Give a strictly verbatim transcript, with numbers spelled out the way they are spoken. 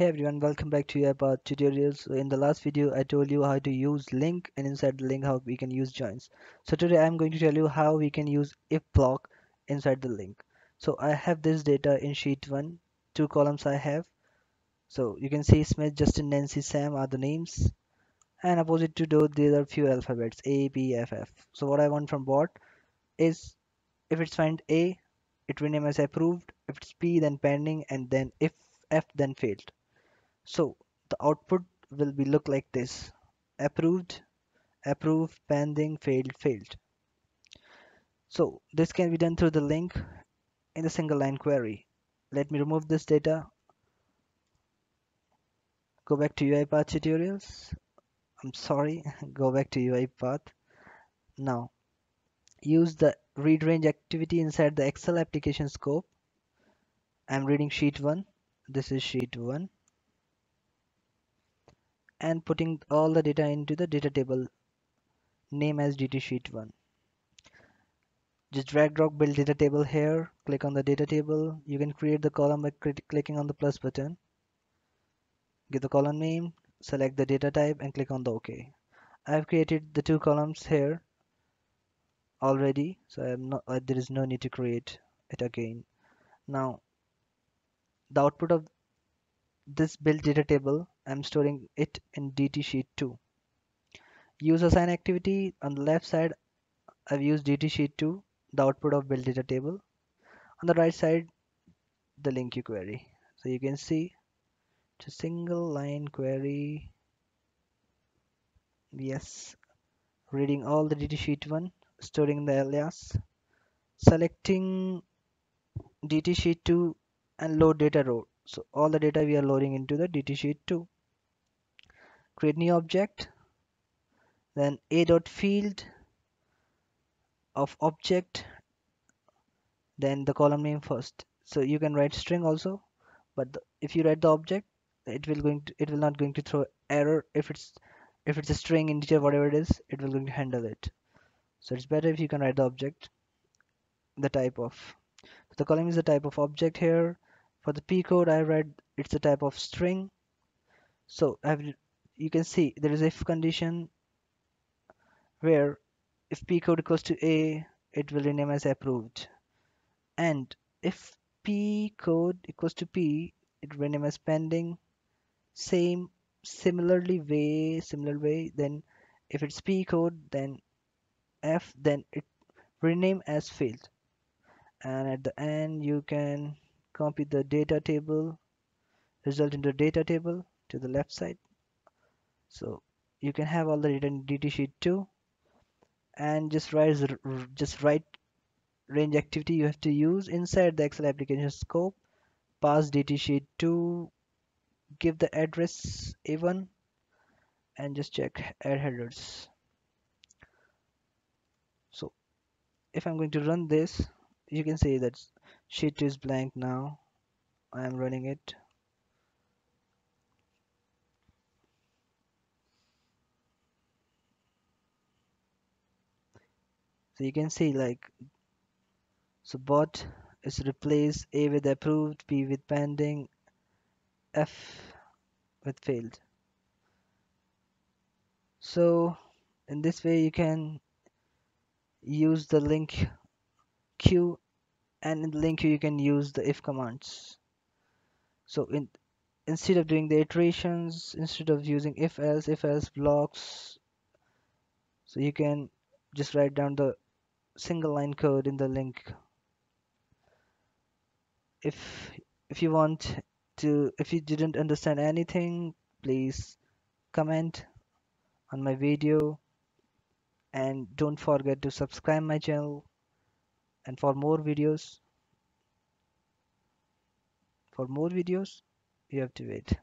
Hey everyone, welcome back to UiPath tutorials. So in the last video I told you how to use link, and inside the link how we can use joins. So today I'm going to tell you how we can use if block inside the link. So I have this data in sheet one, two columns I have. So you can see Smith, Justin, Nancy, Sam are the names, and opposite to those there are few alphabets A, B, F, F. So what I want from bot is if it's find A, it will name as approved, if it's P then pending, and then if F then failed. So the output will be look like this: approved, approved, pending, failed, failed. So this can be done through the link in a single line query. Let me remove this data. Go back to UiPath tutorials. I'm sorry, go back to UiPath. Now use the read range activity inside the Excel application scope. I'm reading sheet one. This is sheet one. And putting all the data into the data table name as dtSheet one. Just drag drop build data table here. Click on the data table. You can create the column by clicking on the plus button. Give the column name, select the data type, and click on the OK. I have created the two columns here already, so I am not, uh, there is no need to create it again. Now the output of this build data table, I'm storing it in dtSheet two. Use assign activity on the left side. I've used dtSheet two, the output of build data table. On the right side, the LINQ query. So you can see it's a single line query. Yes, reading all the dtSheet one, storing the alias, selecting dtSheet two and load data row. So all the data we are loading into the dtSheet two. Create new object, then a dot field of object, then the column name first. So you can write string also, but the, if you write the object, it will going to, it will not going to throw error. If it's if it's a string, integer, whatever it is, it will going to handle it. So it's better if you can write the object, the type of. So the column is the type of object here. For the Pcode, I read it's a type of string. So I've, you can see there is if condition where if Pcode equals to A, it will rename as approved, and if Pcode equals to P, it will rename as pending. Same, similarly way, similar way. Then if it's Pcode, then F, then it rename as failed. And at the end, you can copy the data table result into data table to the left side, so you can have all the data in dtSheet two, and just write just write range activity you have to use inside the Excel application scope. Pass dtSheet two, give the address A one, and just check add headers. So if I'm going to run this, you can see that sheet two is blank now. I am running it. So you can see like, so bot is replaced A with approved, P with pending, F with failed. So in this way you can use the link Q, and in the link you can use the if commands. So in instead of doing the iterations, instead of using if else, if else blocks, so you can just write down the single line code in the link. If if you want to, if you didn't understand anything, please comment on my video, and don't forget to subscribe my channel. And for more videos, for more videos, you have to wait.